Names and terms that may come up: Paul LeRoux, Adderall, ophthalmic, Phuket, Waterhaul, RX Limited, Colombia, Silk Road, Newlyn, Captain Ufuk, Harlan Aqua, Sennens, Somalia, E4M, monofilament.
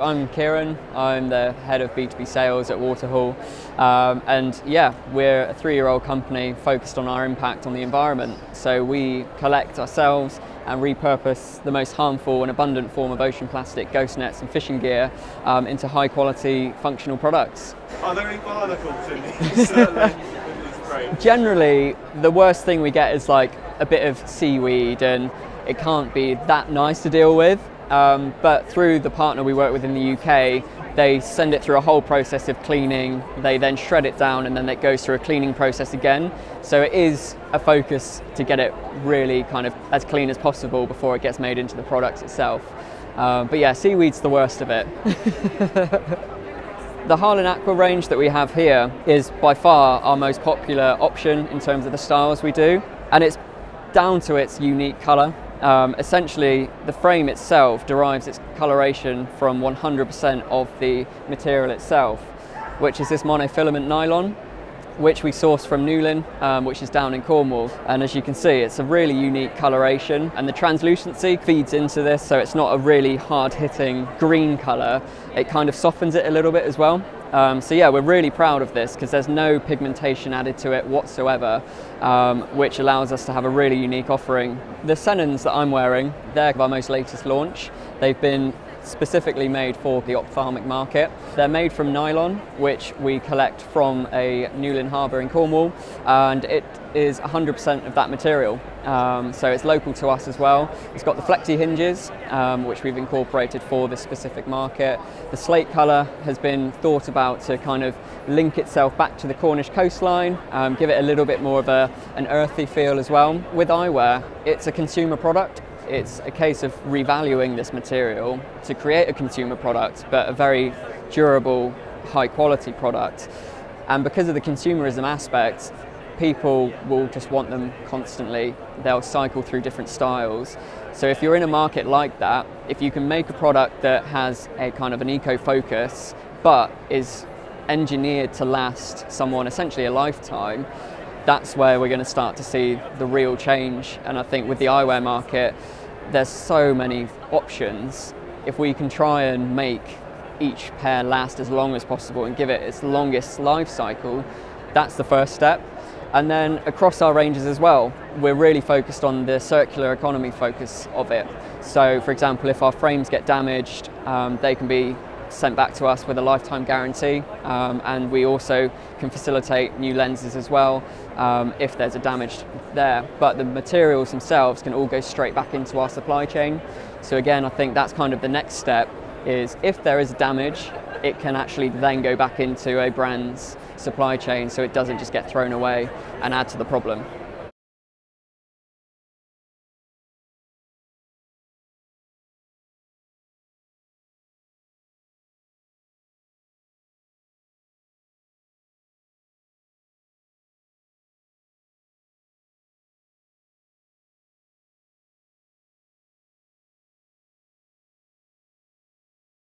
I'm Kieran, I'm the head of B2B sales at Waterhaul, and yeah, we're a 3-year-old company focused on our impact on the environment. So we collect ourselves and repurpose the most harmful and abundant form of ocean plastic, ghost nets and fishing gear into high quality functional products. Are there any barnacles in these? Generally, the worst thing we get is like a bit of seaweed, and it can't be that nice to deal with. But through the partner we work with in the UK, they send it through a whole process of cleaning, they then shred it down, and then it goes through a cleaning process again. So it is a focus to get it really kind of as clean as possible before it gets made into the product itself. But yeah, seaweed's the worst of it. The Harlan Aqua range that we have here is by far our most popular option in terms of the styles we do, and it's down to its unique colour. Essentially, the frame itself derives its coloration from 100% of the material itself, which is this monofilament nylon, which we source from Newlyn, which is down in Cornwall. And as you can see, it's a really unique coloration, and the translucency feeds into this, so it's not a really hard-hitting green colour. It kind of softens it a little bit as well. So yeah, we're really proud of this because there's no pigmentation added to it whatsoever, which allows us to have a really unique offering. The Sennens that I'm wearing, they're our most latest launch. They've been specifically made for the ophthalmic market. They're made from nylon, which we collect from a Newlyn harbour in Cornwall, and it is 100% of that material. So it's local to us as well. It's got the flexi hinges, which we've incorporated for this specific market. The slate colour has been thought about to kind of link itself back to the Cornish coastline, give it a little bit more of an earthy feel as well. With eyewear, it's a consumer product. It's a case of revaluing this material to create a consumer product, but a very durable, high quality product. And because of the consumerism aspect, people will just want them constantly. They'll cycle through different styles. So if you're in a market like that, if you can make a product that has a kind of an eco focus, but is engineered to last someone essentially a lifetime, that's where we're going to start to see the real change. And I think with the eyewear market, there's so many options. If we can try and make each pair last as long as possible and give it its longest life cycle, that's the first step. And then across our ranges as well, we're really focused on the circular economy focus of it. So for example, if our frames get damaged, they can be sent back to us with a lifetime guarantee, and we also can facilitate new lenses as well if there's a damage there. But the materials themselves can all go straight back into our supply chain. So again, I think that's kind of the next step, is if there is damage, it can actually then go back into a brand's supply chain so it doesn't just get thrown away and add to the problem.